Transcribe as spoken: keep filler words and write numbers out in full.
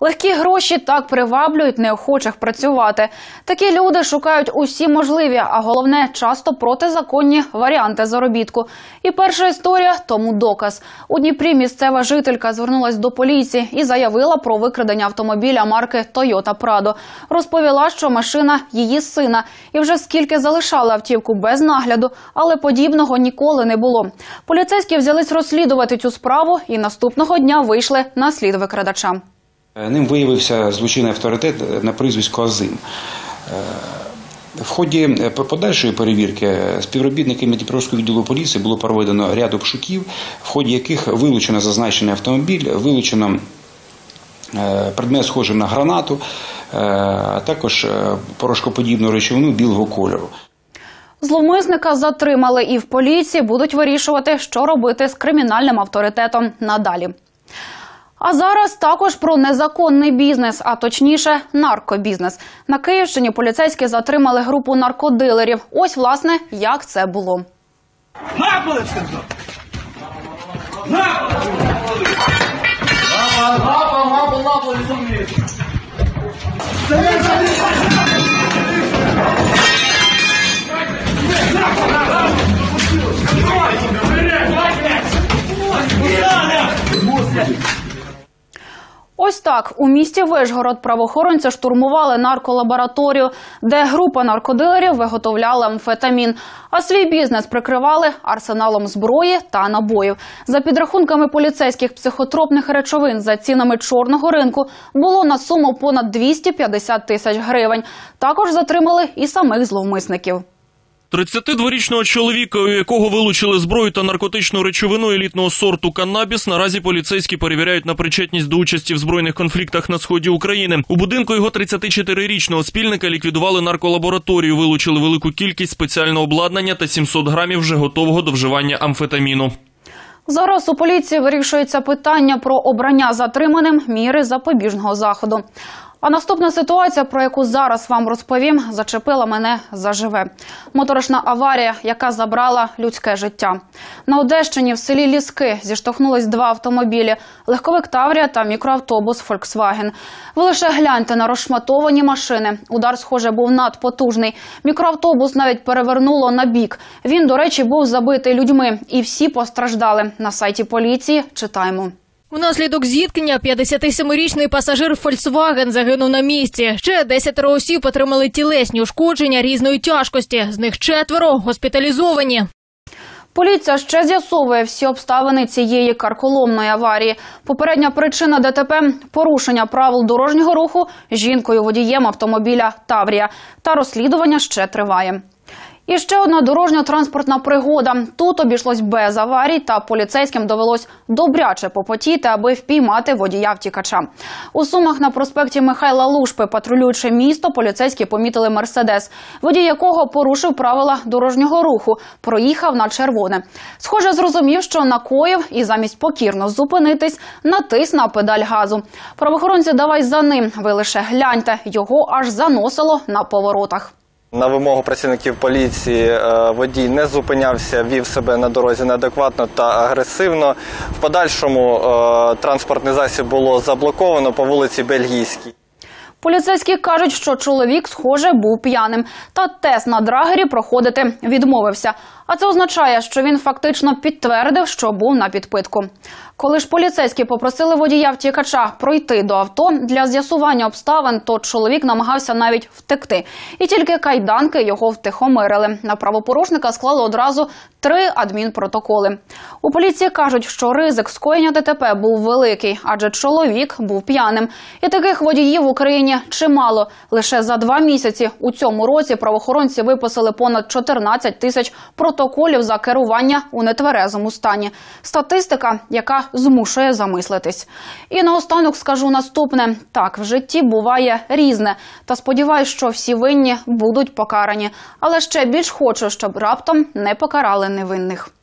Легкі гроші так приваблюють неохочих працювати. Такі люди шукають усі можливі, а головне – часто протизаконні варіанти заробітку. І перша історія тому доказ. У Дніпрі місцева жителька звернулась до поліції і заявила про викрадення автомобіля марки «Тойота Прадо». Розповіла, що машина – її сина. І вже скільки залишали автівку без нагляду, але подібного ніколи не було. Поліцейські взялись розслідувати цю справу і наступного дня вийшли на слід викрадача. Ним виявився злочинний авторитет на прізвисько Озем. В ході подальшої перевірки співробітниками Дніпровського відділу поліції було проведено ряд обшуків, в ході яких вилучено зазначений автомобіль, вилучено предмет, схожий на гранату, а також порошкоподібну речовину білого кольору. Зловмисника затримали і в поліції будуть вирішувати, що робити з кримінальним авторитетом надалі. А зараз також про незаконний бізнес, а точніше наркобізнес. На Київщині поліцейські затримали групу наркодилерів. Ось, власне, як це було. Ось так, у місті Вишгород правоохоронці штурмували нарколабораторію, де група наркодилерів виготовляла амфетамін. А свій бізнес прикривали арсеналом зброї та набоїв. За підрахунками поліцейських, психотропних речовин за цінами чорного ринку було на суму понад двісті п'ятдесят тисяч гривень. Також затримали і самих зловмисників. тридцятидворічного чоловіка, у якого вилучили зброю та наркотичну речовину елітного сорту «Каннабіс», наразі поліцейські перевіряють на причетність до участі в збройних конфліктах на сході України. У будинку його тридцятичотирирічного спільника ліквідували нарколабораторію, вилучили велику кількість спеціального обладнання та сімсот грамів вже готового до вживання амфетаміну. Зараз у поліції вирішується питання про обрання затриманим міри запобіжного заходу. А наступна ситуація, про яку зараз вам розповім, зачепила мене заживе. Моторошна аварія, яка забрала людське життя. На Одещині в селі Ліски зіштовхнулись два автомобілі – легковик «Таврія» та мікроавтобус «Фольксваген». Ви лише гляньте на розшматовані машини. Удар, схоже, був надпотужний. Мікроавтобус навіть перевернуло на бік. Він, до речі, був забитий людьми. І всі постраждали. На сайті поліції читаємо. Внаслідок зіткнення п'ятдесятисемирічний пасажир «Фольксваген» загинув на місці. Ще десятеро осіб отримали тілесні ушкодження різної тяжкості. З них четверо госпіталізовані. Поліція ще з'ясовує всі обставини цієї карколомної аварії. Попередня причина ДТП – порушення правил дорожнього руху жінкою-водієм автомобіля «Таврія». Та розслідування ще триває. І ще одна дорожньо-транспортна пригода. Тут обійшлось без аварій, та поліцейським довелось добряче попотіти, аби впіймати водія-втікача. У Сумах на проспекті Михайла Лушпи, патрулюючи місто, поліцейські помітили «Мерседес», водій якого порушив правила дорожнього руху, проїхав на червоне. Схоже, зрозумів, що накоїв і замість покірно зупинитись, натис на педаль газу. Правоохоронці давай за ним, ви лише гляньте, його аж заносило на поворотах. На вимогу працівників поліції водій не зупинявся, вів себе на дорозі неадекватно та агресивно. В подальшому транспортний засіб було заблоковано по вулиці Бельгійській. Поліцейські кажуть, що чоловік, схоже, був п'яним. Та тест на драгері проходити відмовився. А це означає, що він фактично підтвердив, що був на підпитку. Коли ж поліцейські попросили водія-втікача пройти до авто для з'ясування обставин, то чоловік намагався навіть втекти. І тільки кайданки його втихомирили. На правопорушника склали одразу три адмінпротоколи. У поліції кажуть, що ризик скоєння ДТП був великий, адже чоловік був п'яним. І таких водіїв в Україні чимало. Лише за два місяці у цьому році правоохоронці виписали понад чотирнадцять тисяч протоколів. протоколів за керування у нетверезому стані. Статистика, яка змушує замислитись. І наостанок скажу наступне. Так, в житті буває різне. Та сподіваюсь, що всі винні будуть покарані. Але ще більш хочу, щоб раптом не покарали невинних.